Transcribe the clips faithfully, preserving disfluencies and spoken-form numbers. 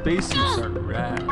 spacesuits are rad.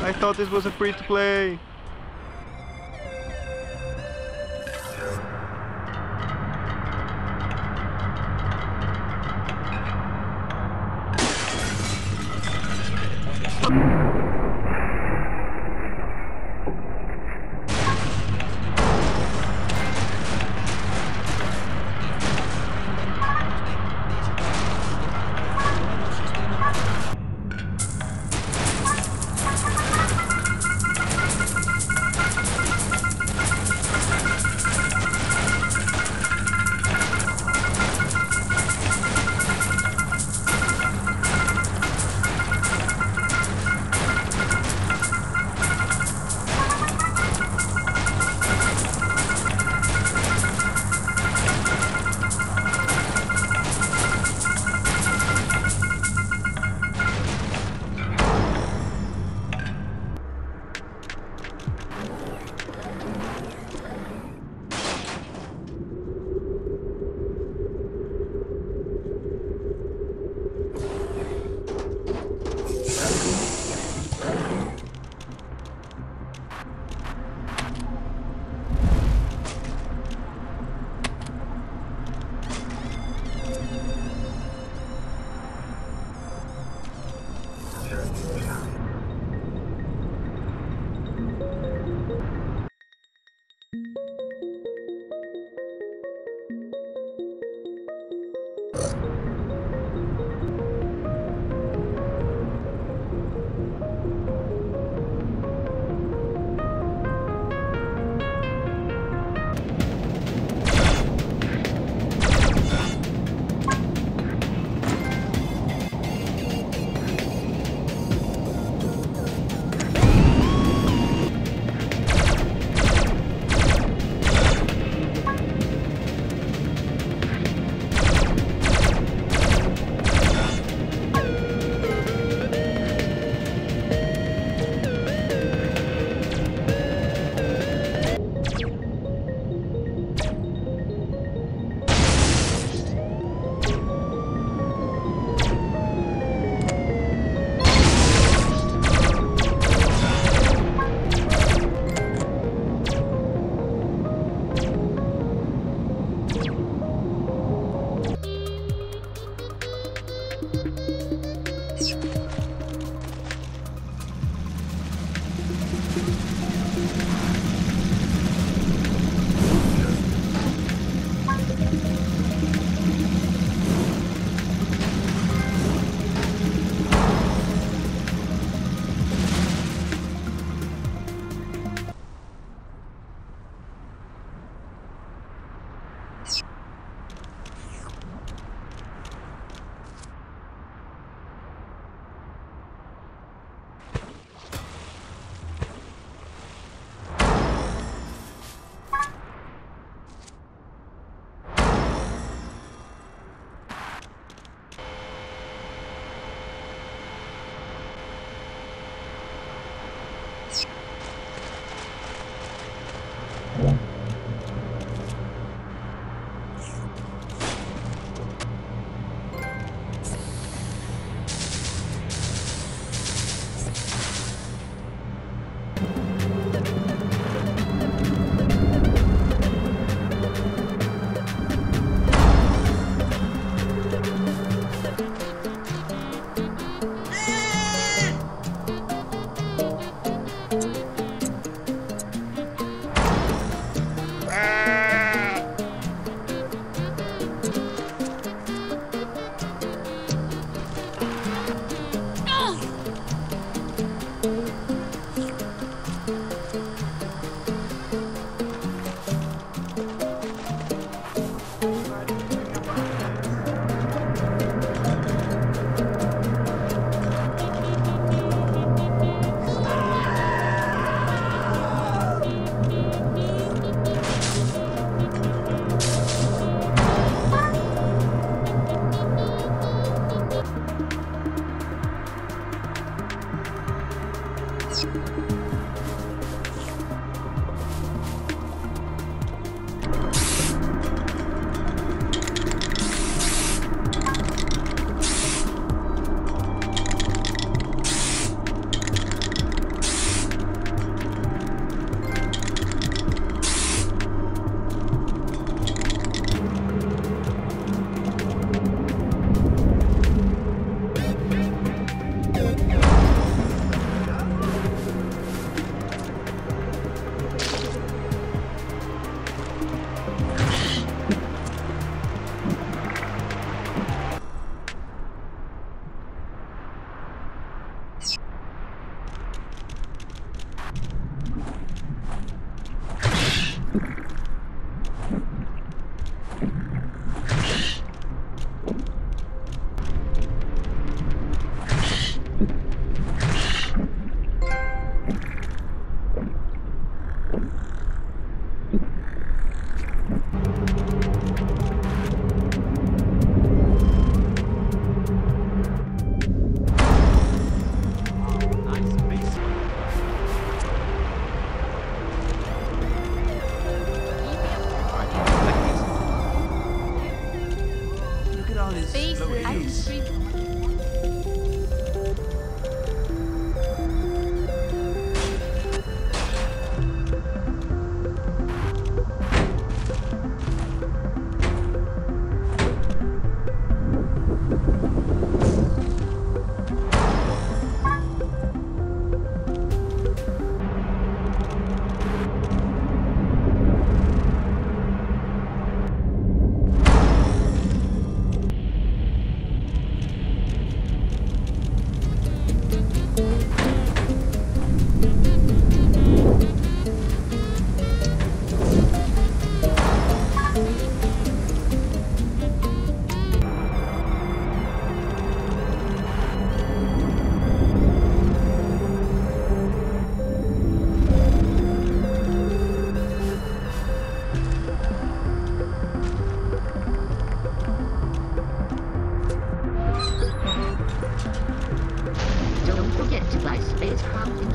I thought this was a free to play.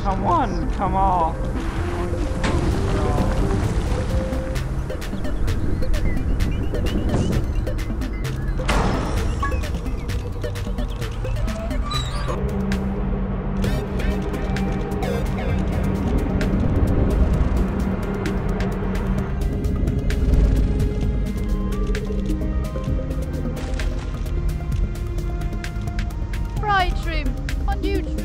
Come on, come on. Right trim, a new trim.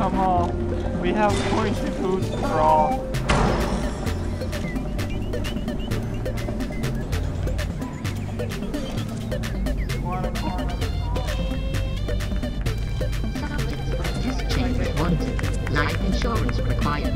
Come on, we have pointy boots for all. This change is wanted. Life insurance required.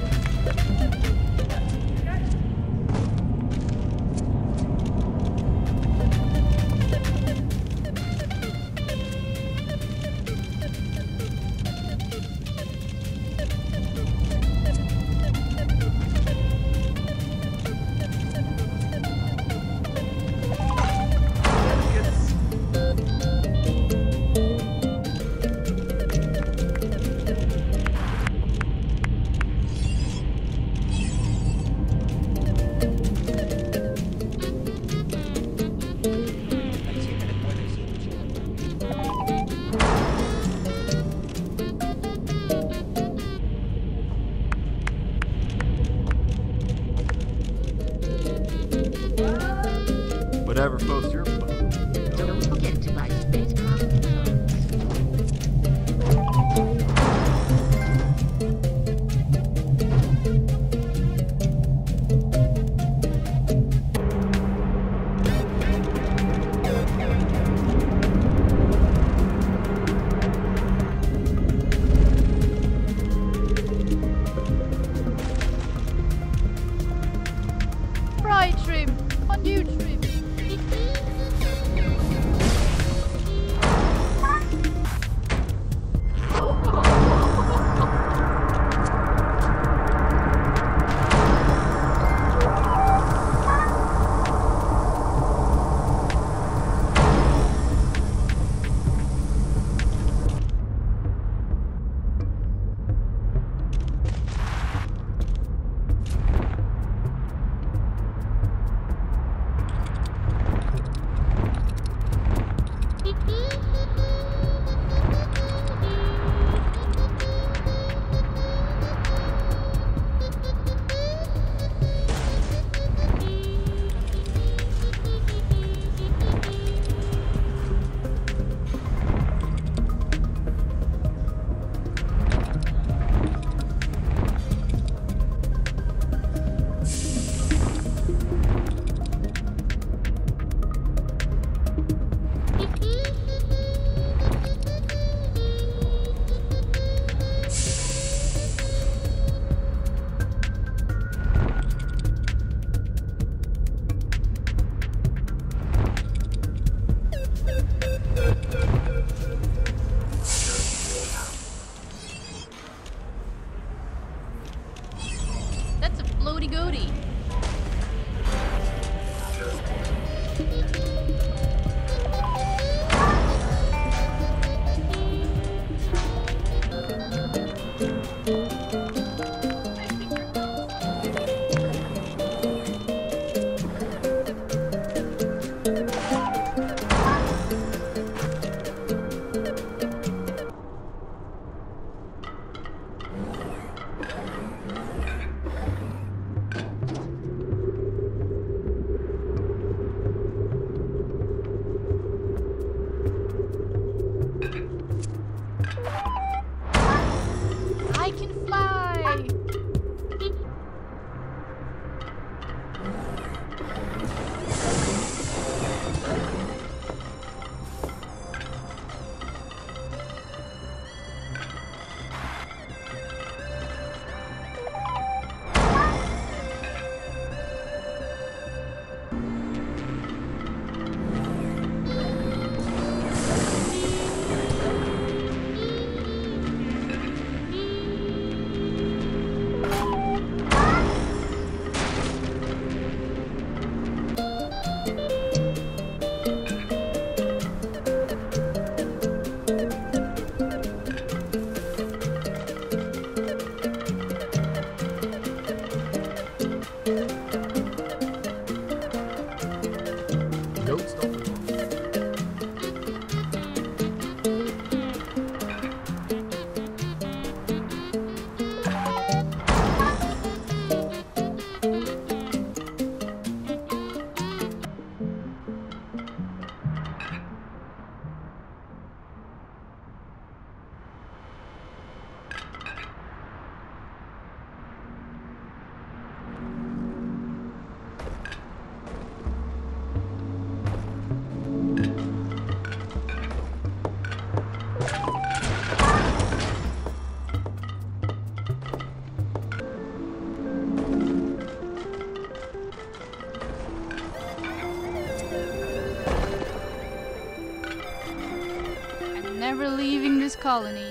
never leaving this colony.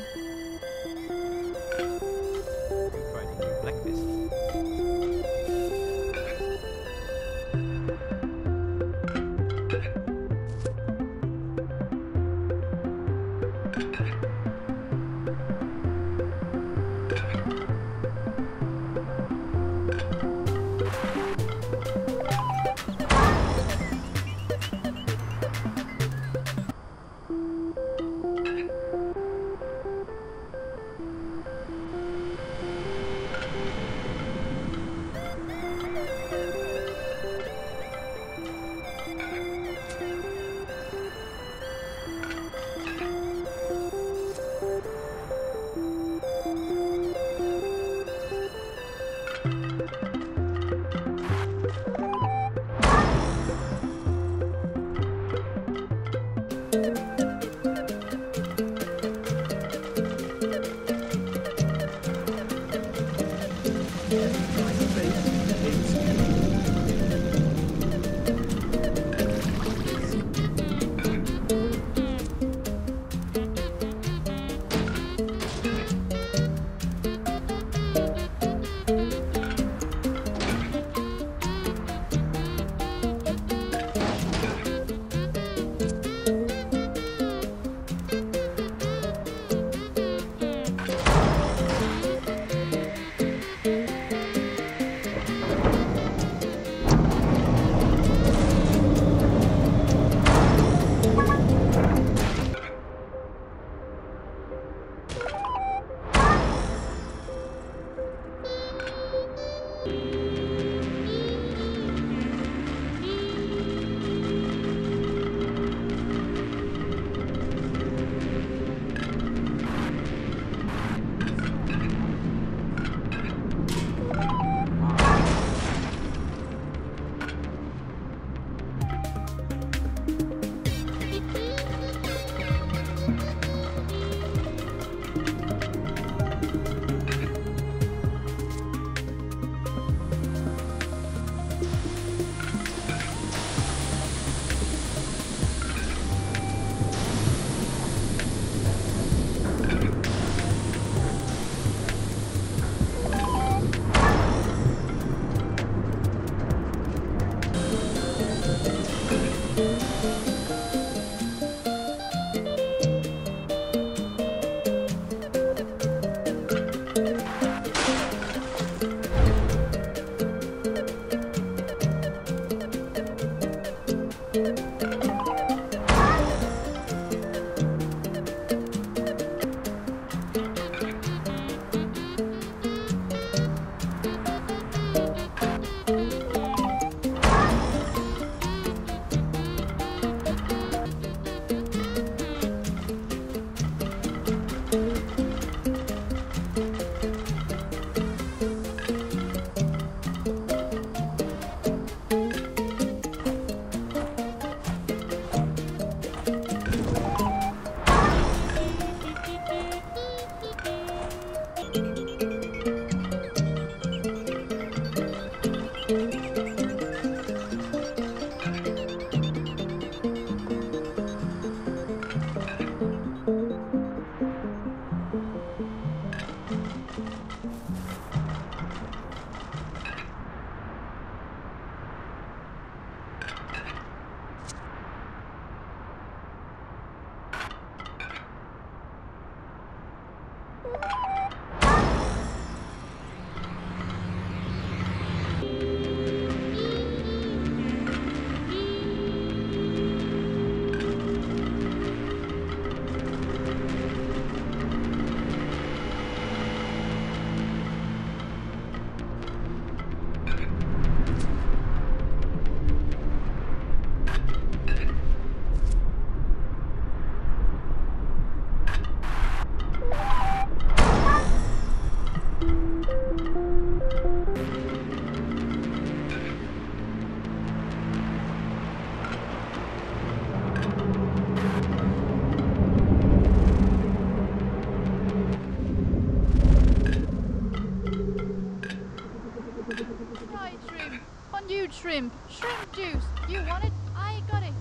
Shrimp, shrimp juice. You want it? I got it.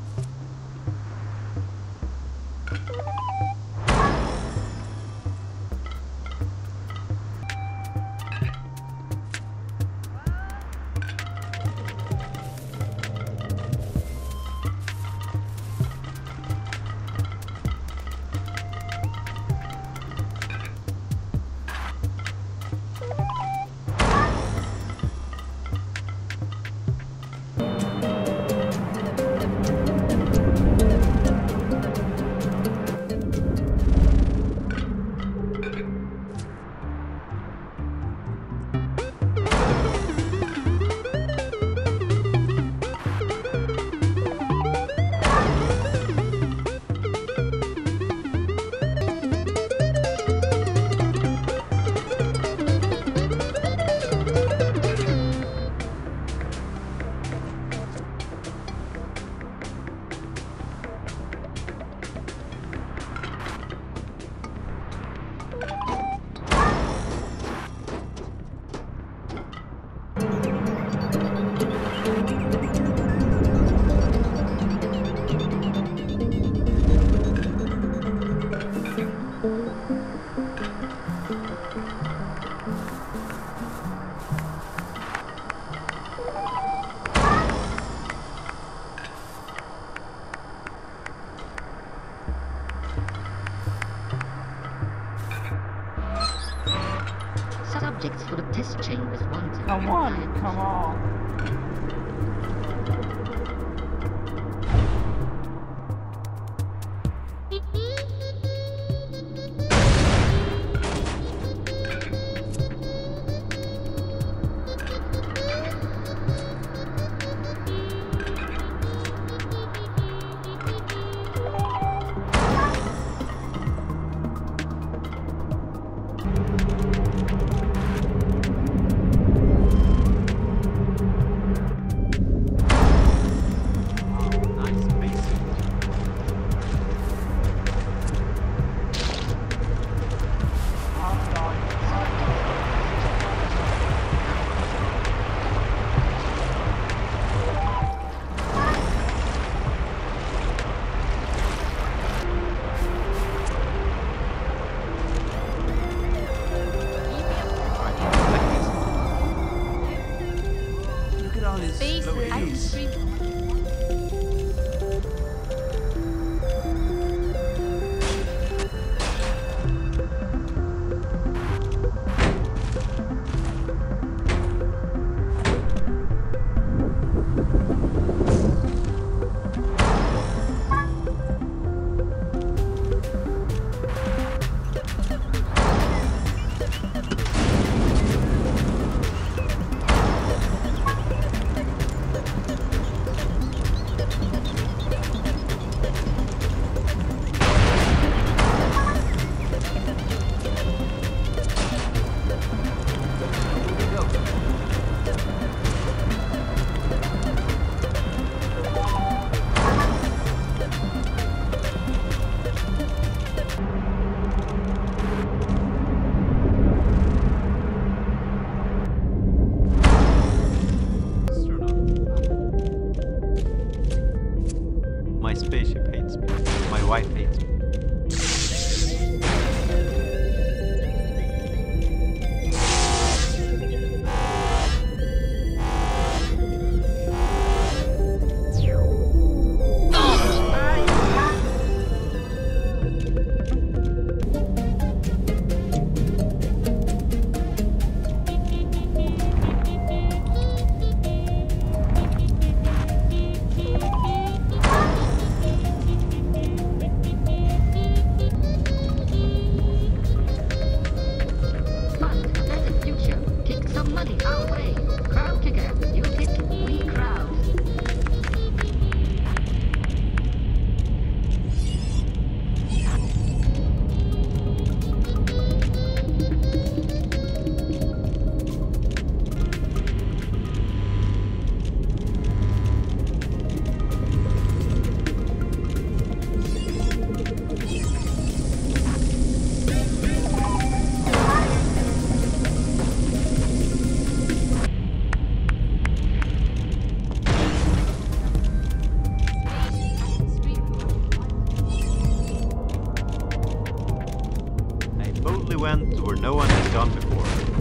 objects for the test chambers wanted. Come on, come on. Went where no one has gone before.